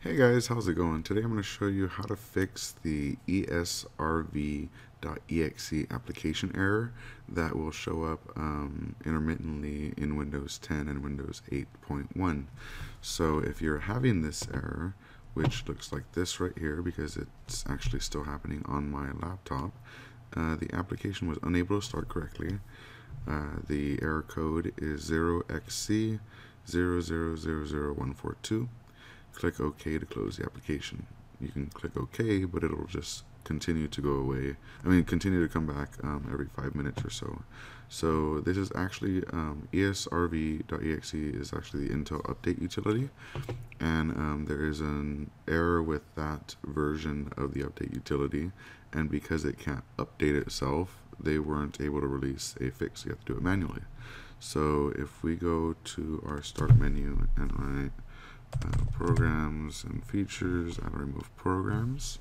Hey guys, how's it going? Today I'm going to show you how to fix the ESRV.exe application error that will show up intermittently in Windows 10 and Windows 8.1. So if you're having this error, which looks like this right here because it's actually still happening on my laptop, the application was unable to start correctly. The error code is 0xc0000142. Click OK to close the application. You can click OK, but it'll just continue to go away. I mean, continue to come back every 5 minutes or so. So this is actually ESRV.exe is actually the Intel Update Utility, and there is an error with that version of the Update Utility, and because it can't update itself, they weren't able to release a fix. You have to do it manually. So if we go to our Start menu and I programs and features, I'll remove programs.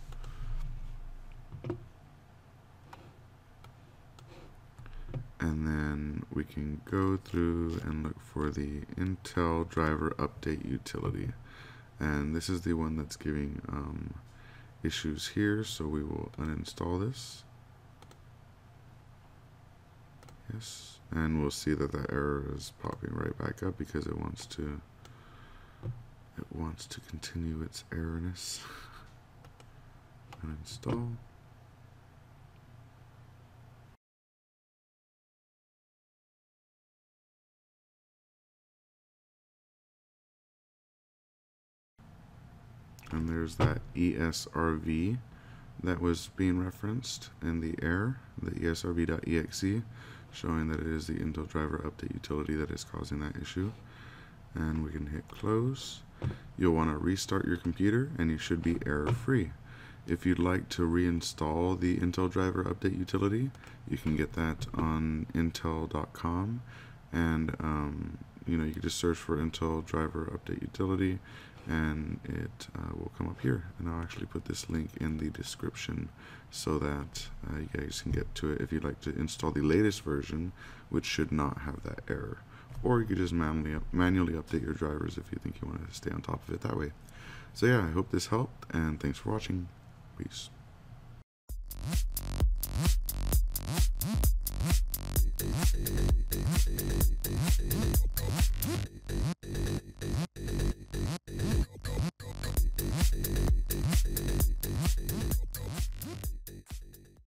And then we can go through and look for the Intel Driver Update Utility. And this is the one that's giving issues here, so we will uninstall this. Yes, and we'll see that that error is popping right back up because it wants to continue its errorness. Uninstall. And there's that ESRV that was being referenced in the error, the ESRV.exe, showing that it is the Intel Driver Update Utility that is causing that issue. And we can hit close. You'll want to restart your computer and you should be error free. If you'd like to reinstall the Intel Driver Update Utility, you can get that on intel.com, and you know, you can just search for Intel Driver Update Utility and it will come up here. And I'll actually put this link in the description so that you guys can get to it if you'd like to install the latest version, which should not have that error. Or you could just manually update your drivers if you think you want to stay on top of it that way. So yeah, I hope this helped, and thanks for watching. Peace.